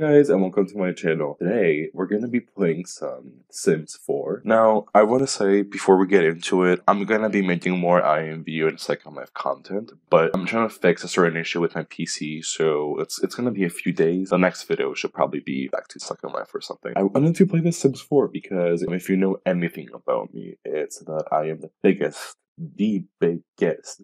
Hi guys, and welcome to my channel. Today, we're going to be playing some Sims 4. Now, I want to say, before we get into it, I'm going to be making more IMV and Second Life content, but I'm trying to fix a certain issue with my PC, so it's going to be a few days. The next video should probably be back to Second Life or something. I wanted to play the Sims 4 because if you know anything about me, it's that I am the biggest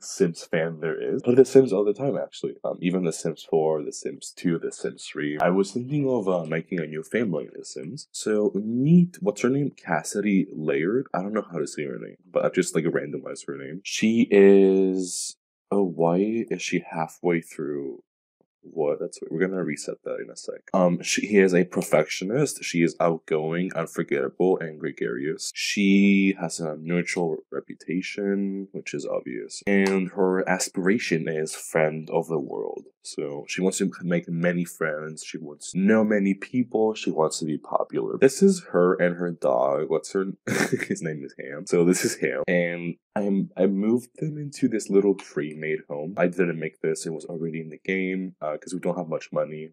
Sims fan there is. I play The Sims all the time, actually. Even The Sims 4, The Sims 2, The Sims 3. I was thinking of making a new family in The Sims. So meet, what's her name? Cassidy Laird? I don't know how to say her name, but I just like randomized her name. She is... oh, why is she halfway through? What? That's weird. We're gonna reset that in a sec. She is a perfectionist. She is outgoing, unforgettable, and gregarious. She has a neutral reputation, which is obvious. And her aspiration is friend of the world. So she wants to make many friends. She wants to know many people. She wants to be popular. This is her and her dog. What's her? His name is Ham. So this is Ham, and I moved them into this little pre-made home. I didn't make this. It was already in the game. Because we don't have much money,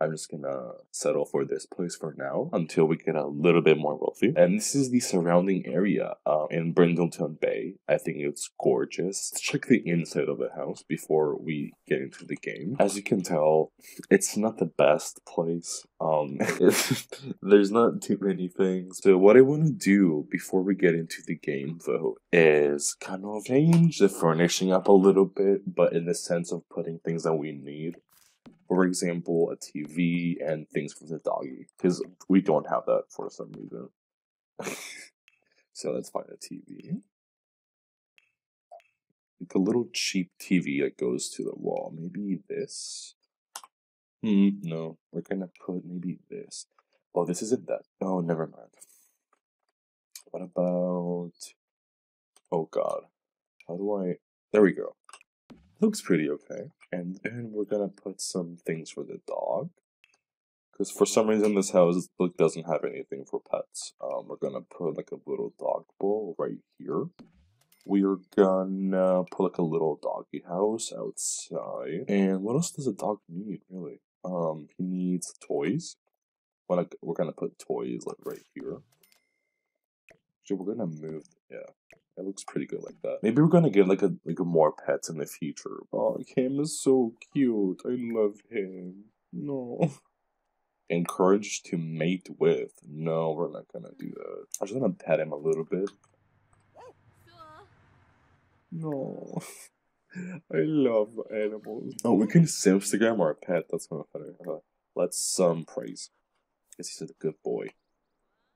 I'm just gonna settle for this place for now until we get a little bit more wealthy. And this is the surrounding area in Brindleton Bay. I think it's gorgeous. Let's check the inside of the house before we get into the game. As you can tell, it's not the best place. There's not too many things. So what I want to do before we get into the game, though, is kind of change the furnishing up a little bit, but in the sense of putting things that we need. For example, a TV and things for the doggy, because we don't have that for some reason. So let's find a TV. Like a little cheap TV that goes to the wall. Maybe this? No, we're gonna put maybe this. Oh, this isn't that. Oh, never mind. What about... oh god. How do I... there we go. Looks pretty okay. And then we're gonna put some things for the dog, because for some reason this house doesn't have anything for pets. We're gonna put like a little dog bowl right here. We're gonna put like a little doggy house outside. And what else does a dog need, really? He needs toys. We're gonna put toys like right here. So we're gonna move. Yeah. It looks pretty good like that. Maybe we're gonna get like a more pets in the future. Oh, Cam is so cute. I love him. No. Encouraged to mate with. No, we're not gonna do that. I'm just gonna pet him a little bit. No. I love animals. Oh, we can Simstagram our pet. That's not funny. Let's praise. Because he's a good boy.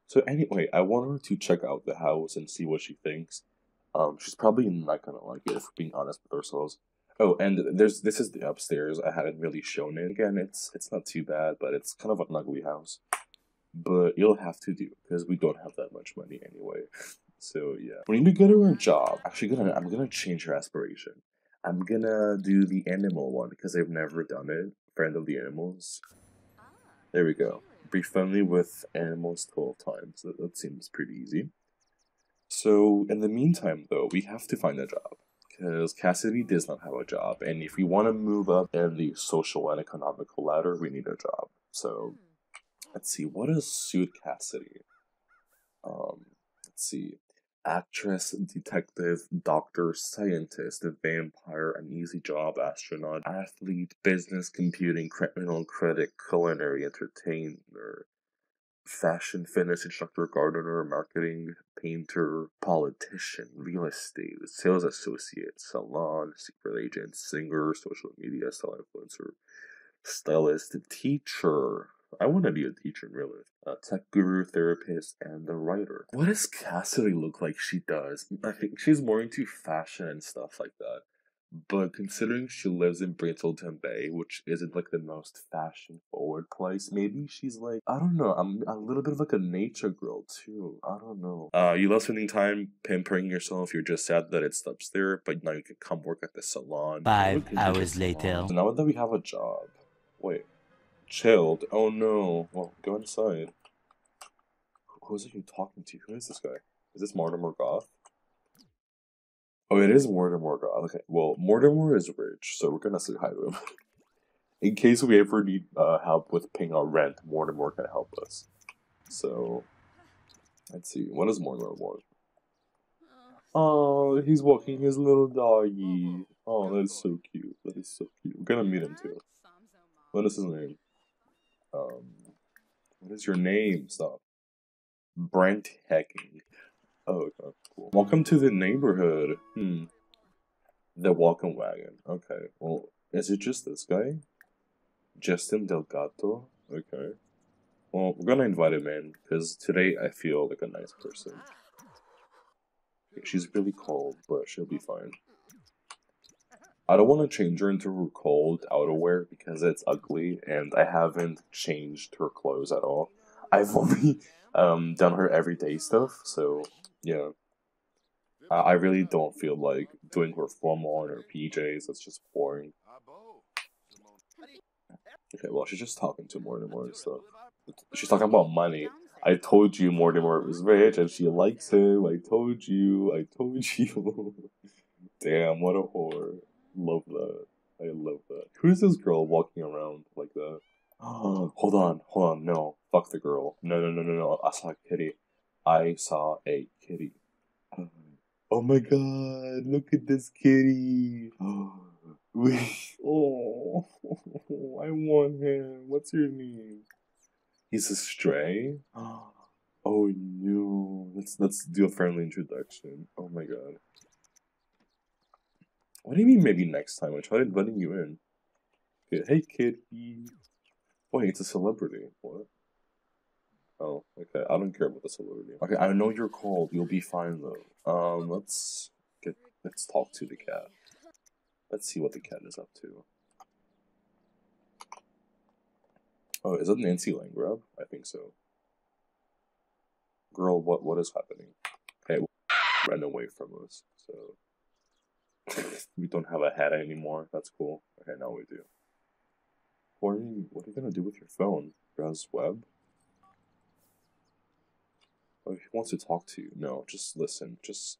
So anyway, I want her to check out the house and see what she thinks. She's probably not gonna like it, if we're being honest with ourselves. Oh, and this is the upstairs. I hadn't really shown it. Again, it's not too bad, but it's kind of an ugly house. But you'll have to do, because we don't have that much money anyway. So yeah. We need to get her a job. Actually, I'm gonna change her aspiration. I'm gonna do the animal one, because I've never done it. Friend of the animals. There we go. Be friendly with animals 12 times. That seems pretty easy. So, in the meantime, though, we have to find a job. Because Cassidy does not have a job. And if we want to move up in the social and economical ladder, we need a job. So, let's see. What does suit Cassidy? Let's see. Actress, detective, doctor, scientist, vampire, an easy job, astronaut, athlete, business, computing, criminal, critic, culinary, entertainer, fashion, fitness, instructor, gardener, marketing, painter, politician, real estate, sales associate, salon, secret agent, singer, social media, style influencer, stylist, teacher. I want to be a teacher, really. A tech guru, therapist, and a writer. What does Cassidy look like she does? I think she's more into fashion and stuff like that. But considering she lives in Brindleton Bay, which isn't like the most fashion-forward place, maybe she's like, I don't know, I'm a little bit of like a nature girl too. I don't know. You love spending time pampering yourself. You're just sad that it stops there, but now you can come work at the salon. 5 hours later. So now that we have a job, wait. Chilled. Oh no. Well, go inside. Who is it you talking to? Who is this guy? Is this Mortimer Goth? Oh, it is Mortimer Goth. Okay, well, Mortimer is rich, so we're gonna say hi to him. in case we ever need help with paying our rent, Mortimer can help us. So, let's see. What does Mortimer want? Oh, he's walking his little doggy. Oh, that is so cute. That is so cute. We're gonna meet him too. What is his name? What is your name? Stop. Brent Hacking. Oh, okay, cool. Welcome to the neighborhood. Hmm. The walking wagon. Okay. Well, is it just this guy? Justin Delgado. Okay. Well, we're gonna invite him in because today I feel like a nice person. She's really cold, but she'll be fine. I don't want to change her into cold outerwear because it's ugly, and I haven't changed her clothes at all. I've only done her everyday stuff, so yeah. I really don't feel like doing her formal and her PJs. That's just boring. Okay, well, she's just talking to Mortimer and stuff. She's talking about money. I told you Mortimer was rich and she likes him. I told you. I told you. Damn, what a whore. Love that. I love that. Who's this girl walking around like that? Oh, hold on. Hold on. No. Fuck the girl. No, no, no, no, no. I saw a kitty. I saw a kitty. Oh my god. Look at this kitty. Oh, I want him. What's your name? He's a stray? Oh no. Let's do a friendly introduction. Oh my god. What do you mean maybe next time? I tried inviting you in. Okay. Hey kitty. Wait, it's a celebrity. What? Oh, okay. I don't care about the celebrity. Okay, I know you're cold. You'll be fine though. Let's talk to the cat. Let's see what the cat is up to. Oh, is that Nancy Langrub? I think so. Girl, what is happening? Hey, ran away from us, so... we don't have a hat anymore, that's cool. Okay, now we do. What are you gonna do with your phone? Browse web? Oh, he wants to talk to you. No, just listen. Just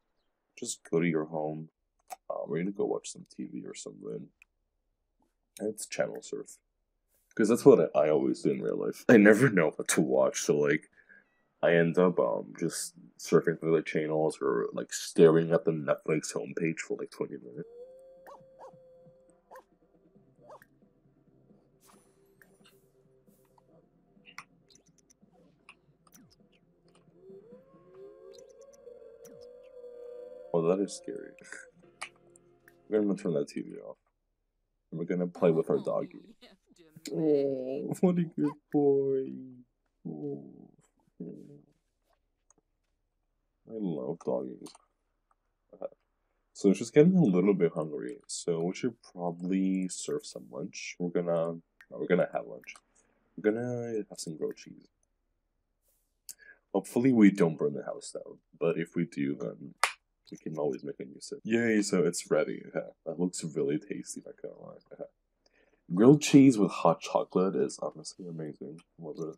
go to your home. We're gonna go watch some TV or something. And it's channel surf. Because that's what I always do in real life. I never know what to watch, so like, I end up just surfing through the channels or like staring at the Netflix homepage for like 20 minutes. Oh, that is scary. We're gonna turn that TV off. And we're gonna play with our doggy. Oh, what a good boy. Oh. I love doggies. Okay. So she's getting a little bit hungry, so we should probably serve some lunch. We're gonna have lunch. We're gonna have some grilled cheese. Hopefully we don't burn the house down, but if we do, then we can always make a new sip. Yay, so it's ready. Okay. That looks really tasty, not gonna lie. Okay. Grilled cheese with hot chocolate is honestly amazing. Love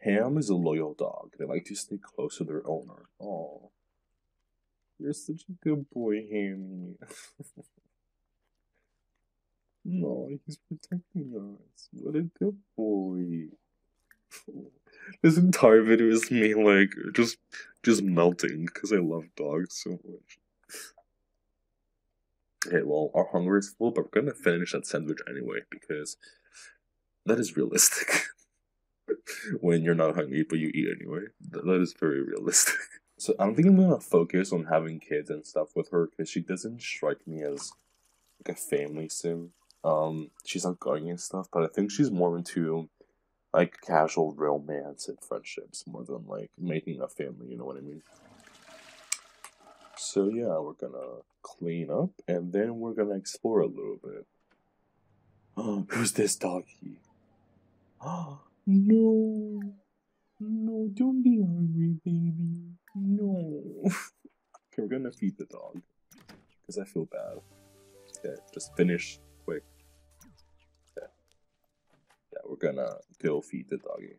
it. Ham is a loyal dog. They like to stay close to their owner. Aww. You're such a good boy, Hammy. No, he's protecting us. What a good boy. This entire video is me, like, just melting, because I love dogs so much. Okay, well, our hunger is full, but we're gonna finish that sandwich anyway, because that is realistic. When you're not hungry, but you eat anyway. That is very realistic. So I don't think I'm gonna focus on having kids and stuff with her, because she doesn't strike me as, like, a family sim. She's outgoing and stuff, but I think she's more into, like, casual romance and friendships, more than, like, making a family, you know what I mean? So yeah, we're gonna clean up, and then we're gonna explore a little bit. Oh, who's this doggy? Oh, no. No, don't be hungry, baby. No. Okay, we're gonna feed the dog, because I feel bad. Okay, just finish quick. Yeah. Yeah, we're gonna go feed the doggy.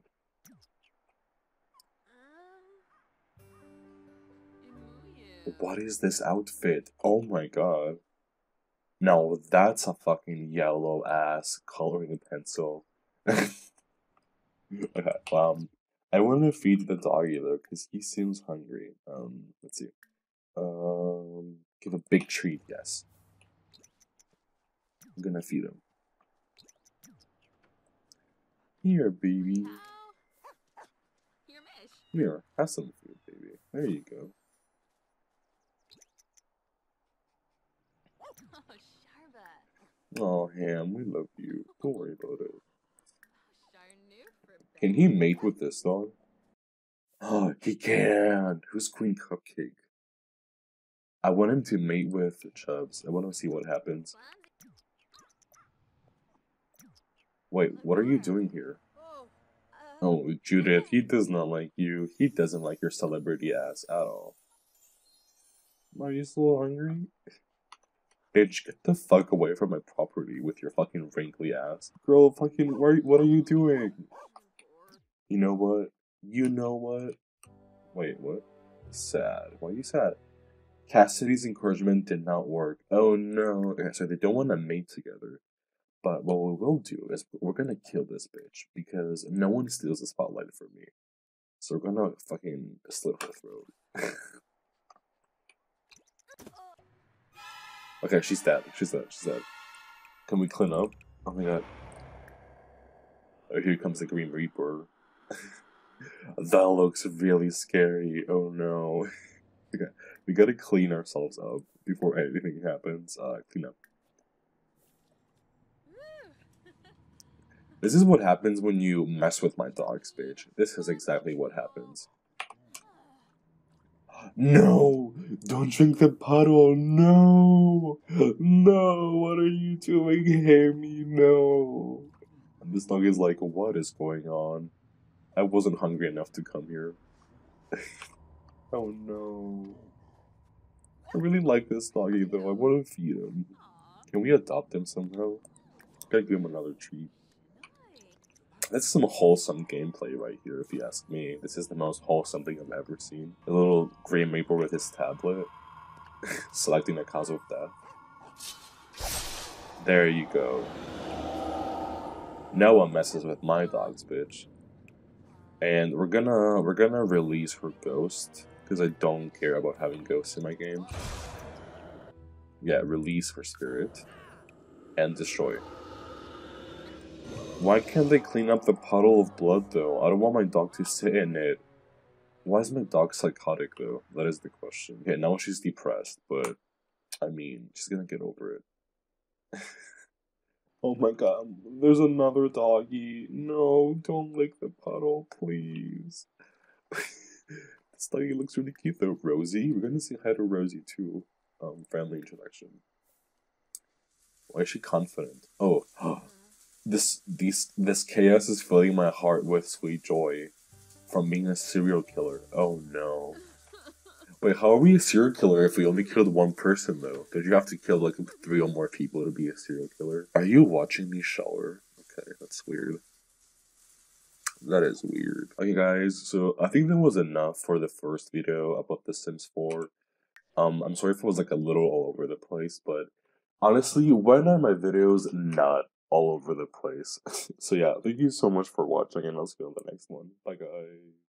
What is this outfit? Oh my god. No, that's a fucking yellow ass coloring pencil. Okay, I want to feed the dog either because he seems hungry. Let's see. Give a big treat, yes. I'm gonna feed him. Here, baby. Here, have some food, baby. There you go. Oh, Ham, we love you. Don't worry about it. Can he mate with this dog? Oh, he can! Who's Queen Cupcake? I want him to mate with Chubbs. I want to see what happens. Wait, what are you doing here? Oh, Judith, he does not like you. He doesn't like your celebrity ass at all. Are you still hungry? Bitch, get the fuck away from my property with your fucking wrinkly ass. Girl, fucking, what are you doing? You know what? You know what? Wait, what? Sad. Why are you sad? Cassidy's encouragement did not work. Oh no. Okay, so they don't want to mate together. But what we will do is we're gonna kill this bitch because no one steals the spotlight from me. So we're gonna fucking slit her throat. Okay, she's dead. She's dead. She's dead. Can we clean up? Oh my god. Oh, here comes the Green Reaper. That looks really scary. Oh no. Okay, we gotta clean ourselves up before anything happens. Clean up. This is what happens when you mess with my dog's bitch. This is exactly what happens. No! Don't drink the puddle! No! No! What are you doing, Hammy? No! And this dog is like, what is going on? I wasn't hungry enough to come here. Oh no. I really like this doggy though. I want to feed him. Can we adopt him somehow? Gotta give him another treat. That's some wholesome gameplay right here, if you ask me. This is the most wholesome thing I've ever seen. The little Green Reaper with his tablet. Selecting the cause of death. There you go. No one messes with my dogs, bitch. And we're gonna release her ghost. Because I don't care about having ghosts in my game. Yeah, release her spirit. And destroy her. Why can't they clean up the puddle of blood, though? I don't want my dog to sit in it. Why is my dog psychotic, though? That is the question. Okay, now she's depressed, but... I mean, she's gonna get over it. Oh my god, there's another doggy. No, don't lick the puddle, please. This doggy looks really cute, though. Rosie? We're gonna say hi to Rosie, too. Friendly introduction. Why is she confident? Oh, This chaos is filling my heart with sweet joy from being a serial killer. Oh no. Wait, how are we a serial killer if we only killed one person though? Did you have to kill like 3 or more people to be a serial killer? Are you watching me shower? Okay, that's weird. That is weird. Okay guys, so I think that was enough for the first video about the Sims 4. I'm sorry if it was like a little all over the place, but honestly, when are my videos not all over the place? So yeah, thank you so much for watching, and I'll see you on the next one. Bye guys.